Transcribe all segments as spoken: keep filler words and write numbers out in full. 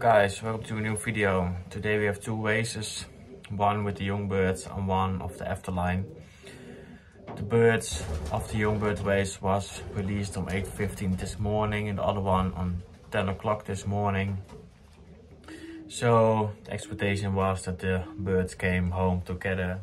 Guys, welcome to a new video. Today we have two races, one with the young birds and one of the afterline. The birds of the young bird race was released on eight fifteen this morning and the other one on ten o'clock this morning. So the expectation was that the birds came home together.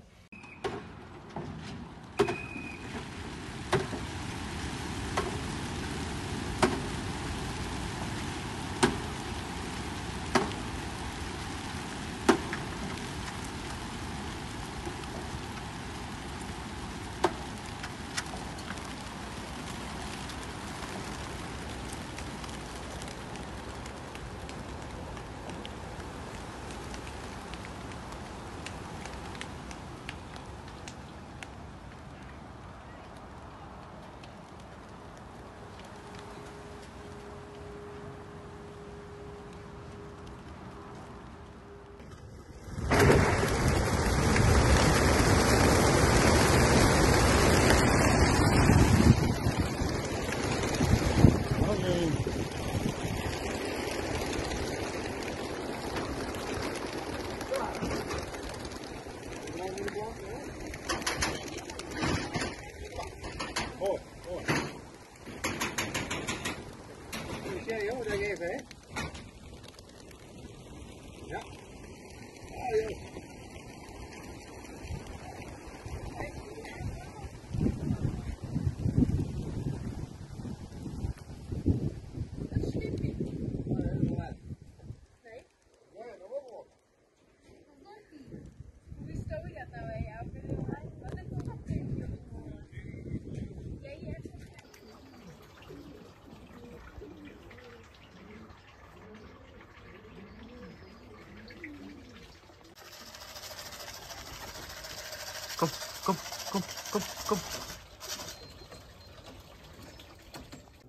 Kom, kom, kom, kom, kom.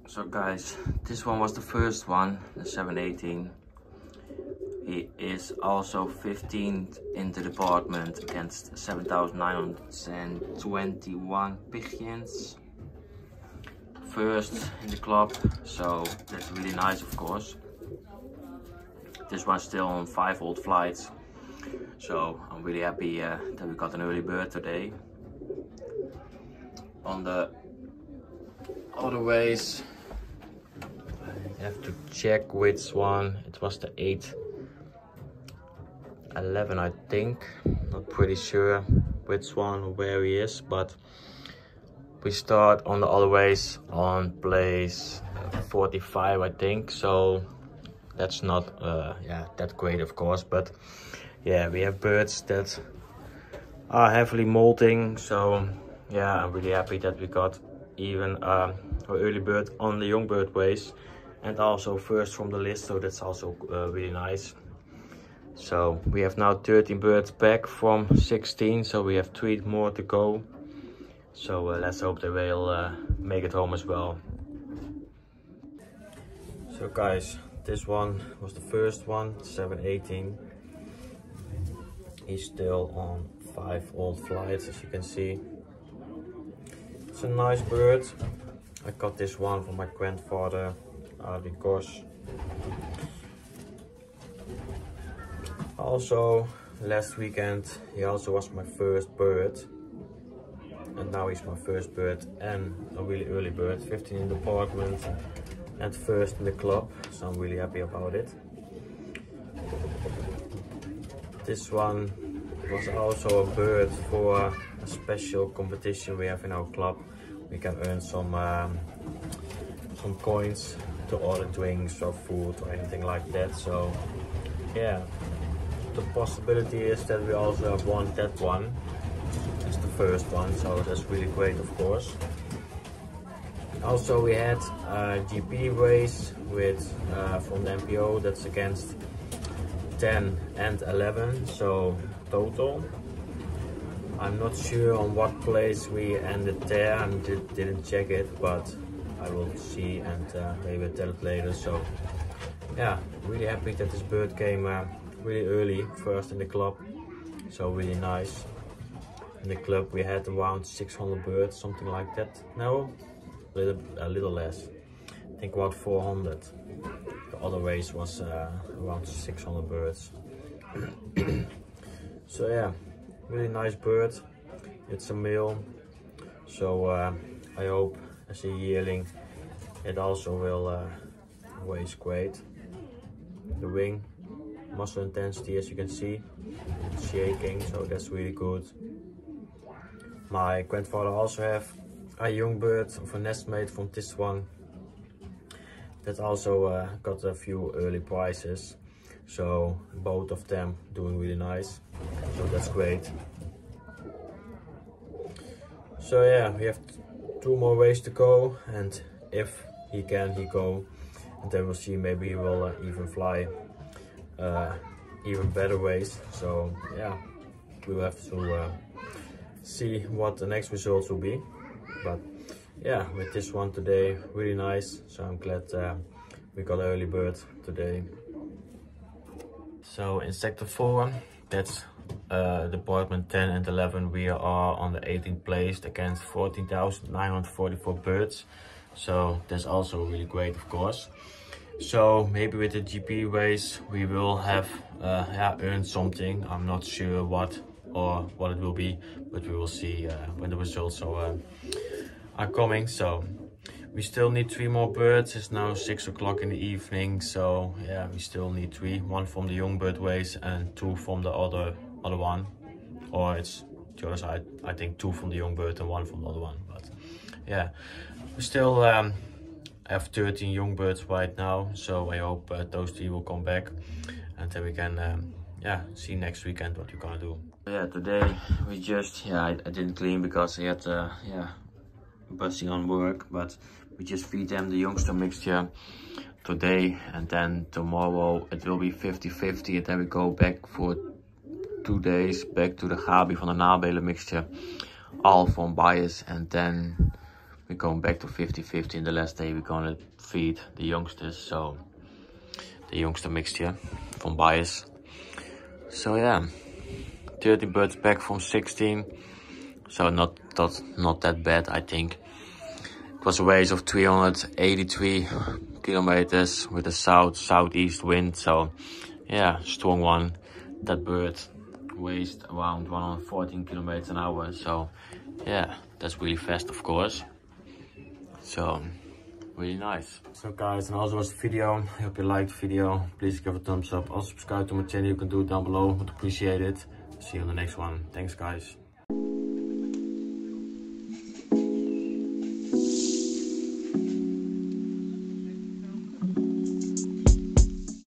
So guys, this one was the first one, the seven eighteen. He is also fifteenth in the department against seven thousand nine hundred twenty-one pigeons. First in the club, so that's really nice of course. This one's still on five old flights. So I'm really happy uh, that we got an early bird today. On the other ways, I have to check which one. It was the eight eleven, I think. Not pretty sure which one or where he is, but we start on the other ways on place forty-five, I think. So that's not uh, yeah that great, of course, but. Yeah, we have birds that are heavily molting, so yeah, I'm really happy that we got even uh, an early bird on the young bird race and also first from the list, so that's also uh, really nice. So we have now thirteen birds back from sixteen, so we have three more to go. So uh, let's hope they will uh, make it home as well. So guys, this one was the first one, seven eighteen. He's still on five old flights, as you can see. It's a nice bird. I got this one from my grandfather, uh, because also last weekend he also was my first bird, and now he's my first bird and a really early bird, fifteen in the department and first in the club, so I'm really happy about it. This one was also a bird for a special competition we have in our club. We can earn some um, some coins to order drinks or food or anything like that. So yeah, the possibility is that we also have won that one. It's the first one, so that's really great, of course. Also we had a G P race with uh, from the M P O, that's against ten and eleven, so total. I'm not sure on what place we ended there, I did, didn't check it, but I will see and uh, maybe I'll tell it later. So yeah, really happy that this bird came uh, really early, first in the club, so really nice. In the club we had around six hundred birds, something like that. No, little, a little less. I think about four hundred. The other race was uh, around six hundred birds. So yeah, really nice bird. It's a male, so uh, I hope as a yearling it also will uh, weigh great. The wing, muscle intensity, as you can see, it's shaking, so that's really good. My grandfather also have a young bird of a nestmate from Tiswang that also uh, got a few early prizes, so both of them doing really nice, so that's great. So yeah, we have two more ways to go, and if he can, he go, and then we'll see, maybe he will uh, even fly uh, even better ways. So yeah, we will have to uh, see what the next results will be. But yeah, with this one today, really nice, so I'm glad uh, we got an early bird today. So in sector four, that's uh, department ten and eleven, we are on the eighteenth place against fourteen thousand nine hundred forty-four birds, so that's also really great, of course. So maybe with the G P race we will have uh, yeah, earned something. I'm not sure what or what it will be, but we will see uh, when the results are, uh, are coming. So we still need three more birds. It's now six o'clock in the evening, so yeah, we still need three, one from the young bird race and two from the other other one, or it's the other side, I think two from the young bird and one from the other one. But yeah, we still um, have thirteen young birds right now, so I hope uh, those three will come back, and then we can um, yeah, see next weekend what you're gonna do. Yeah, today we just, yeah, I, I didn't clean because I had uh, yeah, busting on work, but we just feed them the youngster mixture today, and then tomorrow it will be fifty fifty, and then we go back for two days back to the Gabi van de Nabele mixture, all from bias, and then we're going back to fifty fifty, and the last day we're gonna feed the youngsters, so the youngster mixture from bias. So yeah, thirty birds back from sixteen, so not that, not that bad, I think. It was a race of three hundred eighty-three kilometers with a south-southeast wind, so yeah, strong one. That bird weighs around one hundred fourteen kilometers an hour, so yeah, that's really fast, of course. So, really nice. So guys, and also was the video. I hope you liked the video. Please give a thumbs up. Also subscribe to my channel. You can do it down below. Would appreciate it. See you on the next one. Thanks guys.